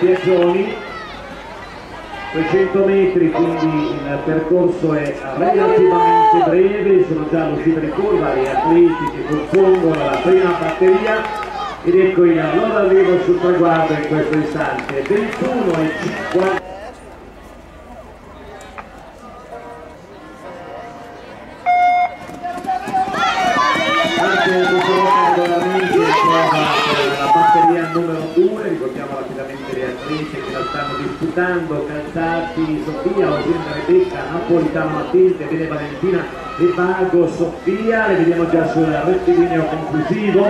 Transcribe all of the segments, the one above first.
Biagioni, 300 metri, quindi il percorso è relativamente breve, sono già all'uscita di curva, gli atleti che compongono la prima batteria ed ecco il loro arrivo sul traguardo in questo istante, 21:50. Calzati Sofia Rosina, Rebecca Napolitano, Attilde Valentina e Vago Sofia, le vediamo già sul rettilineo conclusivo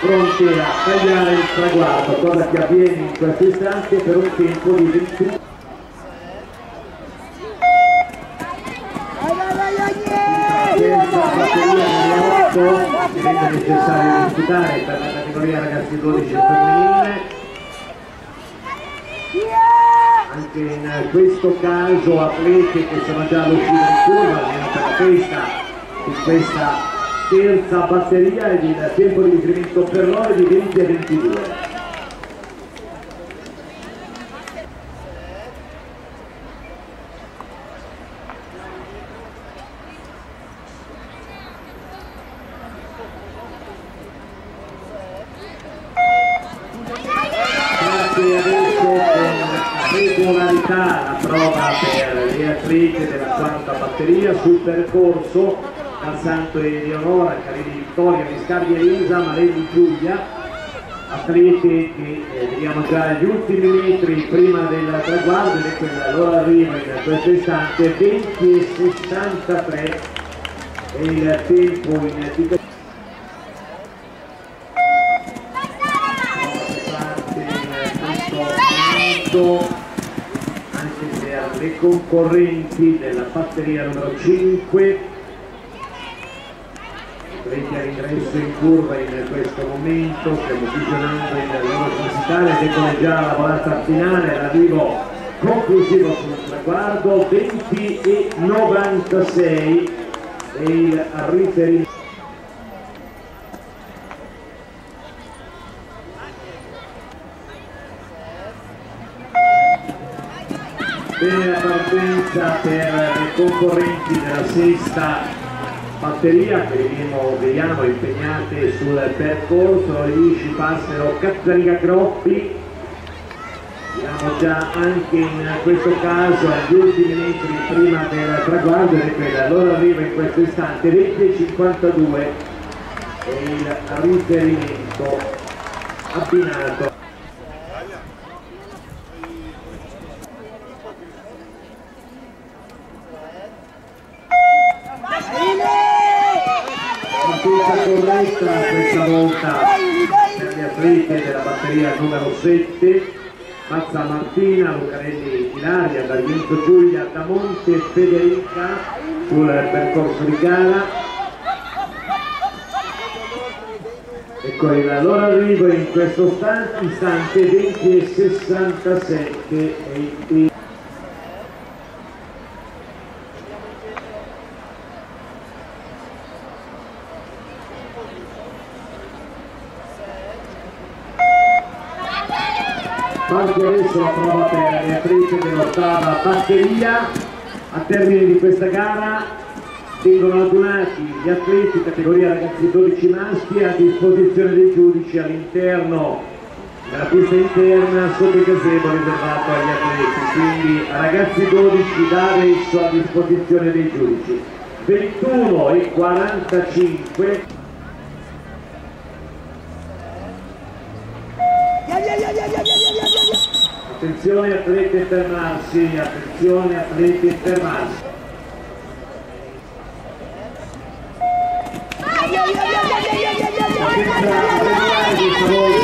pronte a tagliare il traguardo, cosa che avviene in questo istante per un tempo di 21. Diventa necessario disputare per la categoria ragazzi 12 femminile. Anche in questo caso atleti che sono già all'uscita in curva, almeno per la testa di questa terza batteria ed il tempo di riferimento per loro è di 20:22. La prova per le atlete della quarta batteria sul percorso dal Santo Eleonora, Carini Vittoria, Viscardi Elisa, Marelli Giulia, atlete che vediamo già agli ultimi metri prima del traguardo ed ecco il loro arrivo in questo istante, 20:63 e il tempo in attività. Le concorrenti della batteria numero 5 prende all'ingresso in curva in questo momento, stiamo visionando il loro transitare, vedono già la volata finale, l'arrivo conclusivo sul traguardo, 20:96 e il riferimento. Bene, la partenza per i concorrenti della sesta batteria che vediamo impegnate sul percorso, le 10 passero Cazzariga Groppi, vediamo già anche in questo caso agli ultimi metri prima del traguardo e quella loro arriva in questo istante, 20:52 e il riferimento abbinato. Corretta questa volta per le atlete della batteria numero 7, Mazza Martina, Lucarelli Ilaria, D'Arienzo Giulia, Damonte Federica sul percorso di gara. Ecco il loro arrivo in questo istante, 20:67. Parte adesso la prova per le atlete dell'ottava batteria, a termine di questa gara vengono adunati gli atleti categoria ragazzi 12 maschi a disposizione dei giudici all'interno della pista interna sotto il gazebo riservato agli atleti, quindi ragazzi 12 da adesso a disposizione dei giudici. 21:45. Attenzione atleti a fermarsi, attenzione atleti a fermarsi. Sul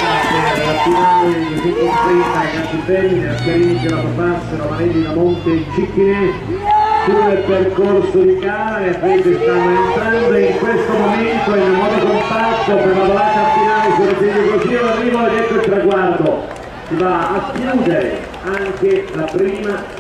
percorso di gara le atlete stanno entrando in questo momento in modo compatto per la volata finale sul rettilineo conclusivo, arrivo ed ecco il traguardo, si va a chiudere anche la prima